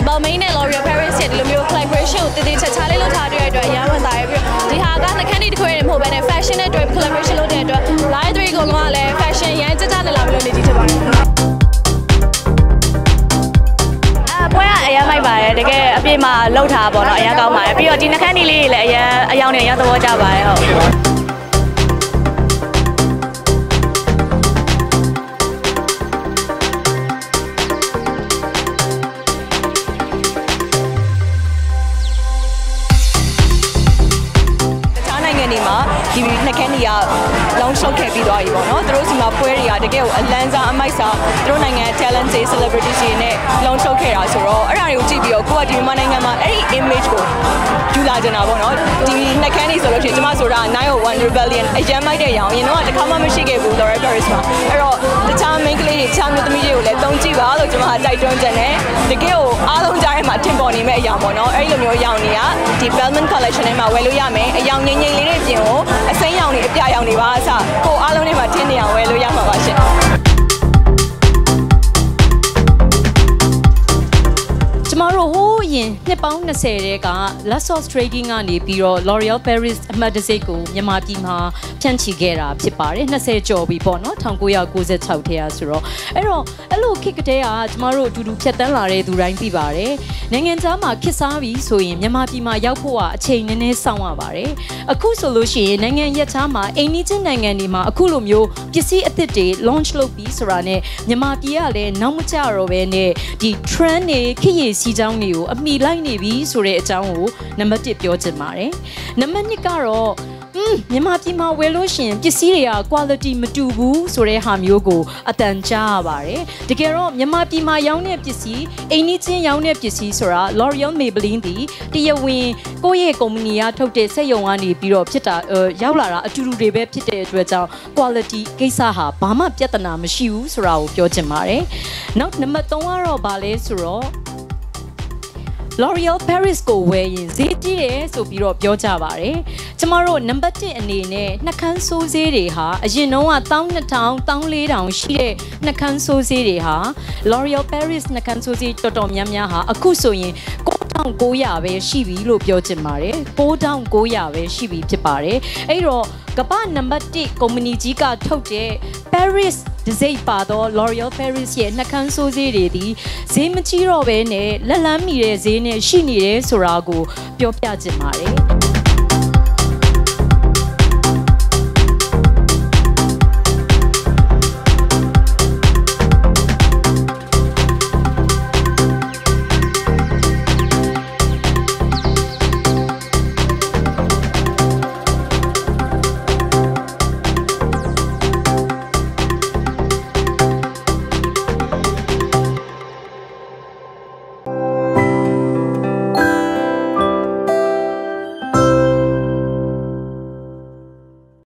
Balmain and L'Oréal Paris had a collaboration with the Chachale Lotado at the Yamazai. The Haga, the Candy Aquarium, and fashion at the collaboration of the Library Golmale, fashion Yanzatana Lablonity to buy. Where I am, I buy it again. Pima, Lotabo, Ayago, my Piotina Candy Lil, a young Yatawata. Long happy to be born. There is my poor year. There are Atlanta, Amisa. There are talent, celebrities. There are long show careers. So, around you, TV, go out. You man, I am a image go. You like to know, no? TV, I can't even say. Just my story. Now, one rebellion. I am my day. You know, the camera machine gave me the charisma. So, the time I click, the time that I do, the don't you all of them are tied on the net. The girl, all of them are tied on me. I am born. I am your young year. The Balmain collection. I am well. I am a young lady. You know, I say young. If I am young, go alone in my tenure, where you are watching. Tomorrow, who in Nepal, the Serega, Lassos trading on the Bureau, L'Oréal Paris, Madaseco, Yamatima, Chanchigera, Tipari, Nasejo, Bibono, Tanguya goes at South Yasuro. Ero, hello, kick day, tomorrow to do Catalare, to Rang Pivare, Nangenzama, Kisavi, so in Yamatima, Yapua, chain in his Samavare. A cool solution, Nangan Yatama, anything Nanganima, a Kulumyo, Kisi at the day, launch low piece rane, Yamatiale, Namutaro, and the Trane, Kay Sidang, you, a me like Navy, Sure Tango, number tip your Mare, Namanikaro, Yamatima, Weloshin, Kisiria, quality Matubu, Sure Ham Yogo, Atancha Vare, the Garo, Yamatima, Young Neptisi, anything Young Neptisi, Sura, L'Oréal Maybelline, the Yawin, Goye Communia, Tote Sayoni, Bureau Pita, Yawara, Turu Rebe Pita, quality, Kesaha, Pama Piatana, Shu, Sura, Pioche Mare, not Namatoma, Bale, Suro. L'Oréal Paris go away in ZTA, so Bureau Piotavare. Tomorrow, number 10 Nene, Nakanso Zereha, Genoa, town lay down, Shire, Nakanso Zereha, L'Oréal Paris, Nakanso Zetom Yamyaha, Akusoin, go down Goyave, Shivi, Lopio Temare, go down Goyave, Shivi Tepare, Aero, Gaban number 10, Communitica Tote, Paris. Zai Pado, L'Oréal Paris, yet Nakanso Zeredi, Zemachiro Vene, Lalamire Zene, Shinire, Sorago, Piopiazimare.